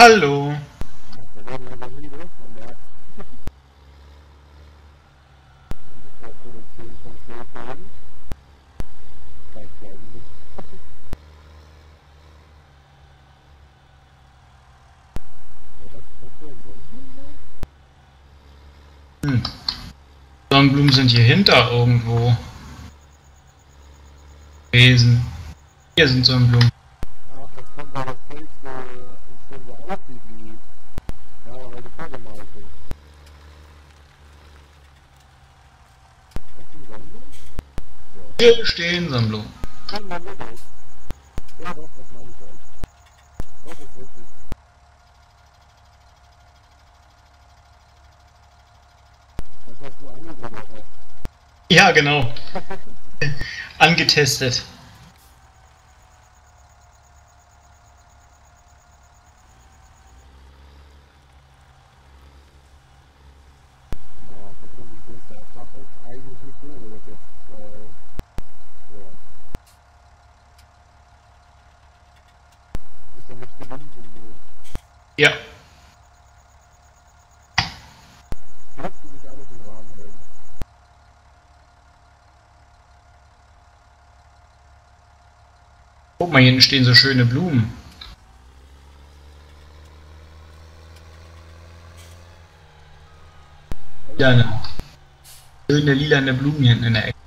Hallo. Sonnenblumen sind hier hinter irgendwo gewesen. Hier sind Sonnenblumen. Hier stehen Sonnenblumen. Ja, genau. Angetestet. Ja. Guck mal, hier hinten stehen so schöne Blumen. Lilane. Schöne lilane Blumen hier hinten in der Ecke.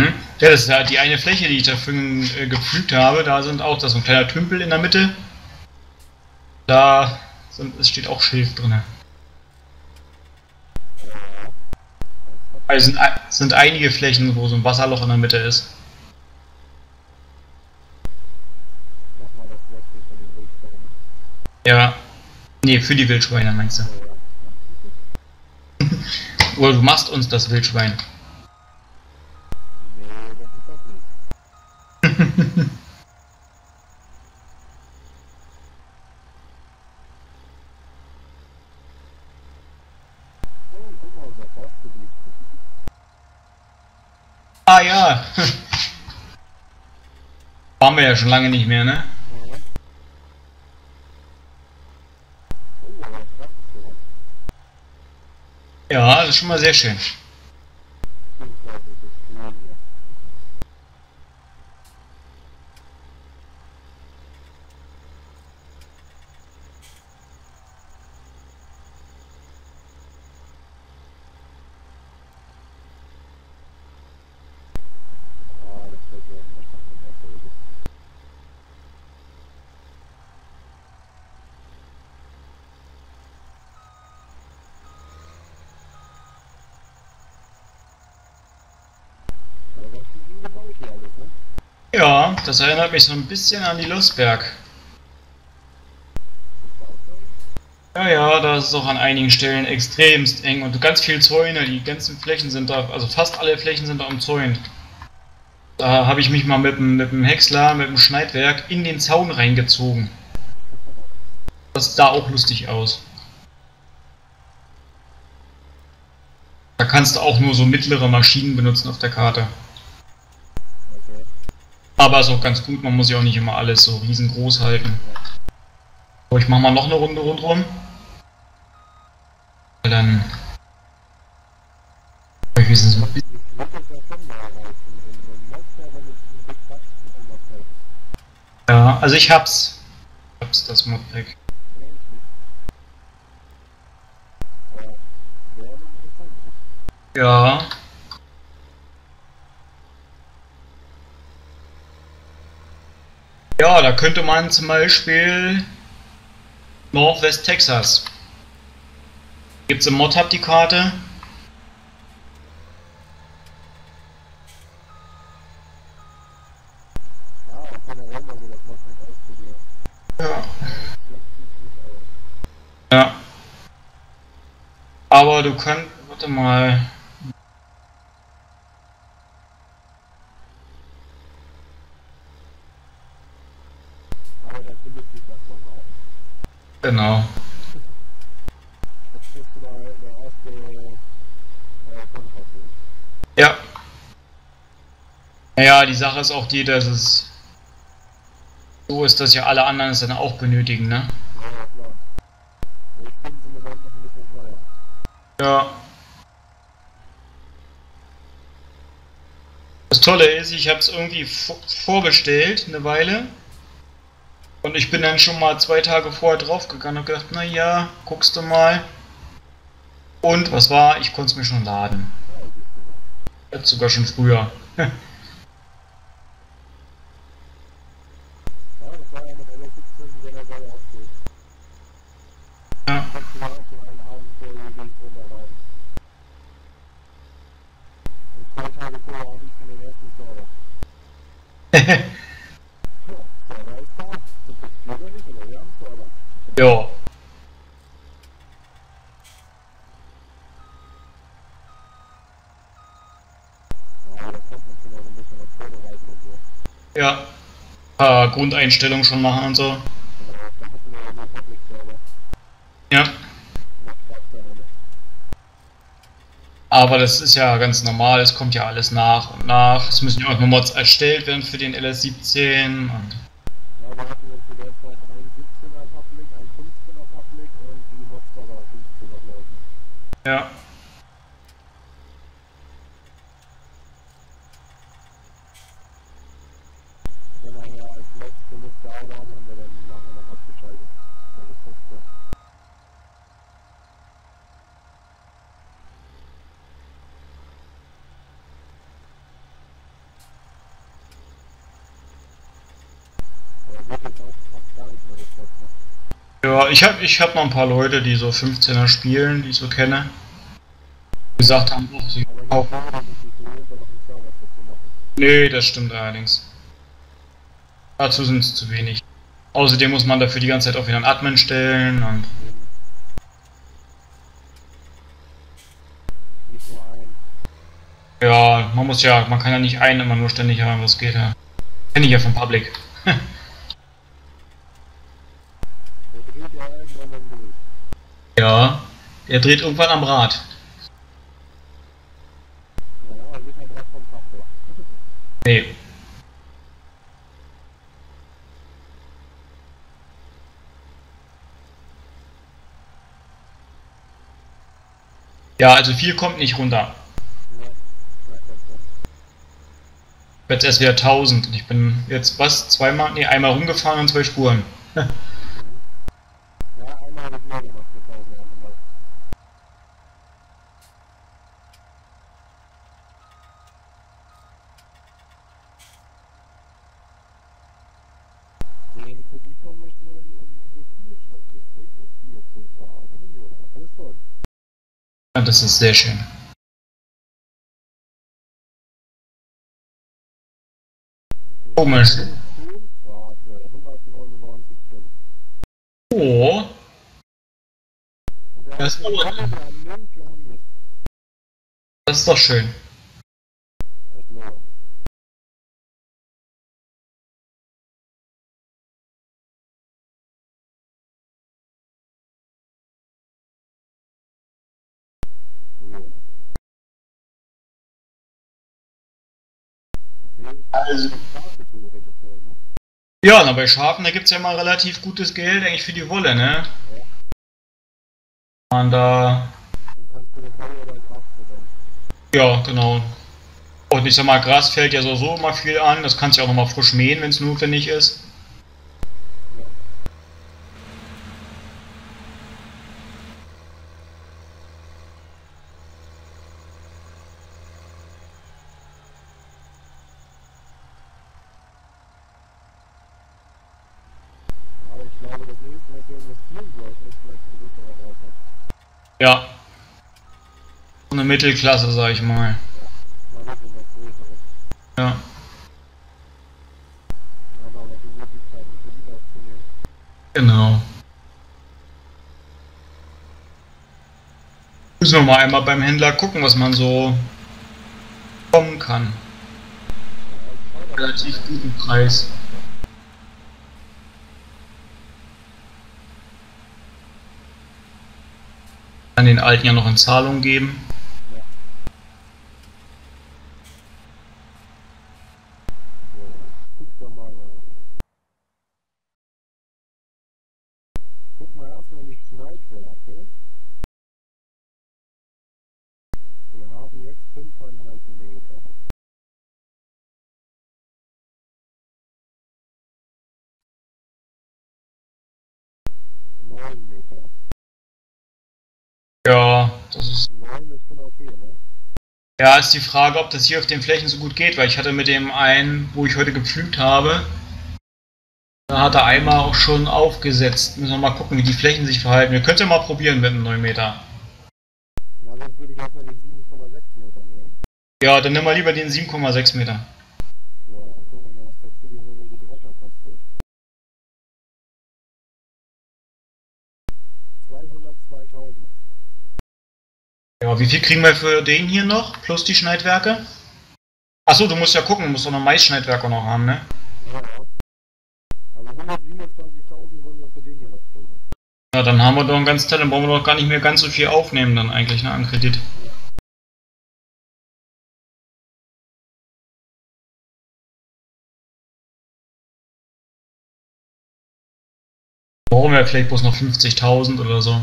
Hm? Ja, das ist halt die eine Fläche, die ich dafür gepflügt habe. Da sind auch, das ist ein kleiner Tümpel in der Mitte. Da sind, es steht auch Schilf drin. Also sind einige Flächen, wo so ein Wasserloch in der Mitte ist. Ja. Nee, für die Wildschweine meinst du. Oder du machst uns das Wildschwein. Ah ja, waren wir ja schon lange nicht mehr, ne? Ja, das ist schon mal sehr schön. Ja, das erinnert mich so ein bisschen an die Lustberg. Ja, ja, da ist es auch an einigen Stellen extremst eng und ganz viel Zäune, die ganzen Flächen sind da, also fast alle Flächen sind da umzäunt. Da habe ich mich mal mit dem Häcksler, mit dem Schneidwerk in den Zaun reingezogen. Das sah auch lustig aus. Da kannst du auch nur so mittlere Maschinen benutzen auf der Karte. Aber ist auch ganz gut, man muss ja auch nicht immer alles so riesengroß halten. So, ich mache mal noch eine Runde rundherum. Weil dann... Ich weiß nicht, so ein bisschen... Ja, also ich hab's. Ich hab's, das Modpack. Ja... Ja, da könnte man zum Beispiel Northwest Texas. Gibt es im Mod-Hub die Karte? Ja. Ja. Aber du kannst. Warte mal. Genau. Ja. Naja, die Sache ist auch die, dass es so ist, dass ja alle anderen es dann auch benötigen, ne? Ja. Das Tolle ist, ich habe es irgendwie vorbestellt, eine Weile. Und ich bin dann schon mal 2 Tage vorher draufgegangen und gedacht, naja, guckst du mal. Und was war? Ich konnte es mir schon laden. Jetzt sogar schon früher. Ja. Ja. Ja. Grundeinstellungen schon machen und so. Ja. Aber das ist ja ganz normal, es kommt ja alles nach und nach. Es müssen ja auch noch Mods erstellt werden für den LS17 und ja. Ja, ich hab noch ein paar Leute, die so 15er spielen, die ich so kenne. Gesagt haben, oh, sie auch. Nee, das stimmt allerdings. Dazu sind es zu wenig. Außerdem muss man dafür die ganze Zeit auch wieder einen Admin stellen und. Ja, man muss ja, man kann ja nicht einen immer nur ständig haben, was geht ja. Kenne ich ja vom Public. Ja, er dreht irgendwann am Rad. Nee. Ja, also viel kommt nicht runter. Jetzt erst wieder 1000. Ich bin jetzt was? Zweimal? Nee, einmal rumgefahren und 2 Spuren. Ja, das ist sehr schön. Komisch. Oh. Das ist doch schön. Also. Ja, na bei Schafen, da gibt es ja mal relativ gutes Geld eigentlich für die Wolle, ne? Und da. Ja, genau. Und ich sag mal, Gras fällt ja so immer viel an, das kannst du ja auch nochmal frisch mähen, wenn es notwendig ist. Ja. Eine Mittelklasse, sag ich mal. Ja. Genau. Müssen wir mal einmal beim Händler gucken, was man so bekommen kann. Relativ guten Preis. Kann den alten ja noch in Zahlung geben. jetzt 95 Meter. Ja, das ist. Ja, ist die Frage, ob das hier auf den Flächen so gut geht, weil ich hatte mit dem einen, wo ich heute gepflügt habe, da hat er einmal auch schon aufgesetzt. Müssen wir mal gucken, wie die Flächen sich verhalten. Wir könnten ja mal probieren mit einem 9 Meter. Ja, dann würde ich erstmal den 7,6 Meter nehmen. Ja, dann nimm mal lieber den 7,6 Meter. Ja, wie viel kriegen wir für den hier noch? Plus die Schneidwerke? Achso, du musst ja gucken, du musst doch noch Maisschneidwerke noch haben, ne? Ja. Also 127.000 wollen wir für den hier noch kriegen. Ja, dann haben wir doch einen ganzen Teil, dann brauchen wir doch gar nicht mehr ganz so viel aufnehmen dann eigentlich, ne, an Kredit. Brauchen wir vielleicht bloß noch 50.000 oder so.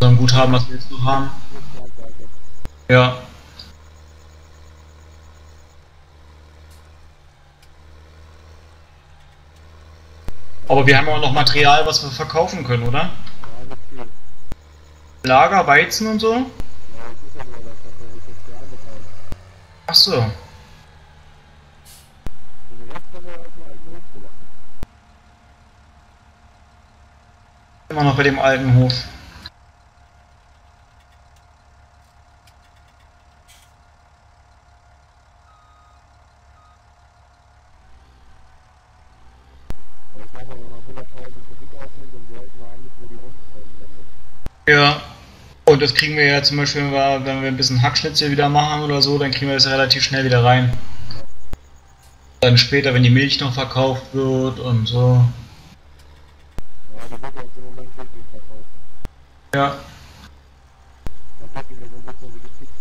Dann gut haben, was wir jetzt noch haben. Ja. Aber wir haben auch noch Material, was wir verkaufen können, oder? Lager, Weizen und so? Ach so. Immer noch bei dem alten Hof. Ja, und das kriegen wir ja zum Beispiel, wenn wir ein bisschen Hackschnitzel wieder machen oder so, dann kriegen wir das relativ schnell wieder rein. Dann später, wenn die Milch noch verkauft wird und so. Ja, die wird ja jetzt im Moment wirklich verkauft. Ja. Da packen wir so ein bisschen wie gefixt.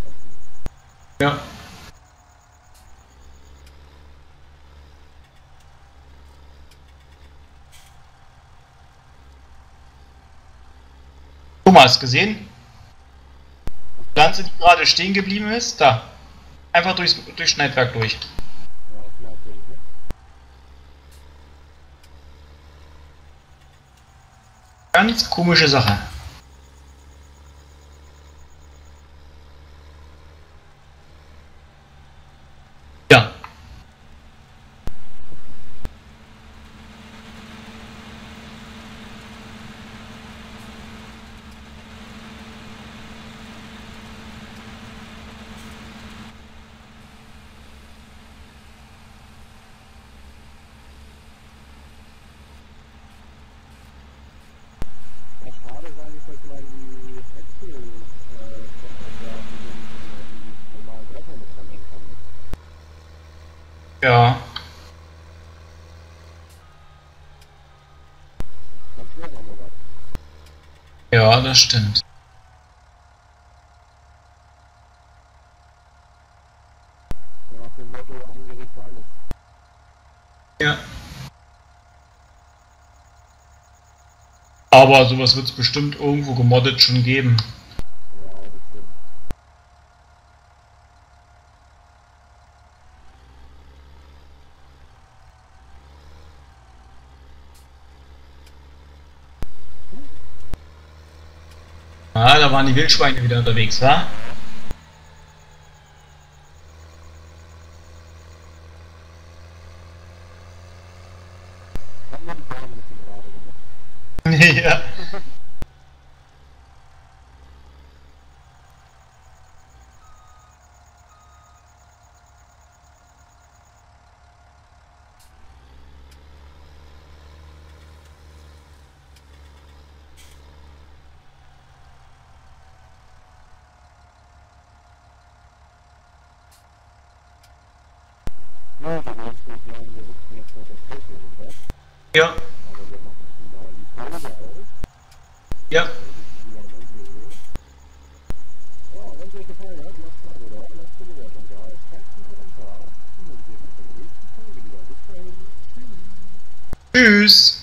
Ja. Thomas, gesehen? Die Pflanze, die gerade stehen geblieben ist, da. Einfach durchs Schneidwerk durch. Ganz komische Sache. Ja. Ja. Ja, das stimmt. Ja. Aber sowas wird es bestimmt irgendwo gemoddet schon geben. Ah, da waren die Wildschweine wieder unterwegs, wa? Ja. Ja. Ja. Tschüss.